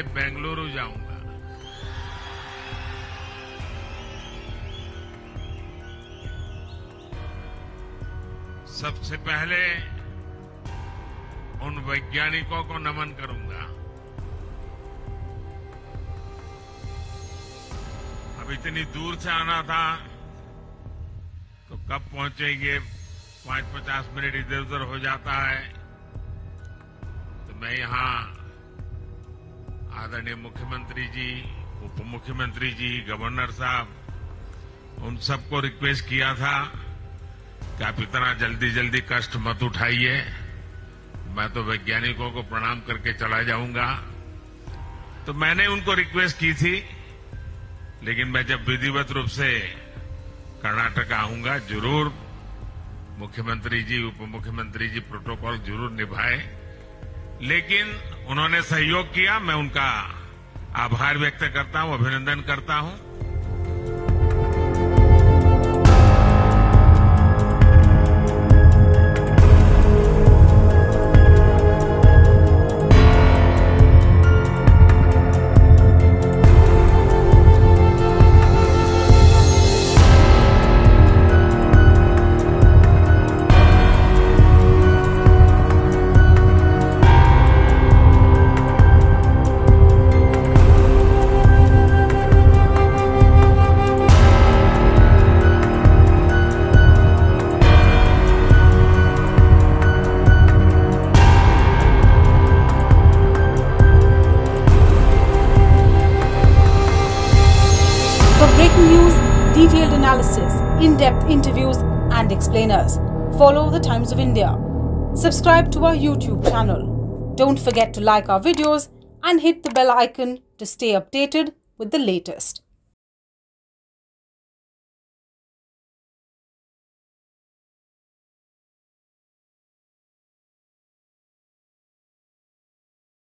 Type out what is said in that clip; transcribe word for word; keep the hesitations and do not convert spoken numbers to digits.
पहले बेंगलुरु जाऊंगा। सबसे पहले उन वैज्ञानिकों को नमन करूंगा। अब इतनी दूर से आना था तो कब पहुंचेंगे, पांच पचास मिनट इधर उधर हो जाता है। तो मैं यहां आदरणीय मुख्यमंत्री जी, उप मुख्यमंत्री जी, गवर्नर साहब, उन सबको रिक्वेस्ट किया था कि आप इतना जल्दी जल्दी कष्ट मत उठाइए, मैं तो वैज्ञानिकों को प्रणाम करके चला जाऊंगा। तो मैंने उनको रिक्वेस्ट की थी, लेकिन मैं जब विधिवत रूप से कर्नाटक आऊंगा जरूर मुख्यमंत्री जी, उप मुख्यमंत्री जी प्रोटोकॉल जरूर निभाए। लेकिन उन्होंने सहयोग किया, मैं उनका आभार व्यक्त करता हूं, अभिनंदन करता हूं। News, detailed analysis, in-depth interviews and explainers. Follow the Times of India. Subscribe to our YouTube channel. Don't forget to like our videos and hit the bell icon to stay updated with the latest.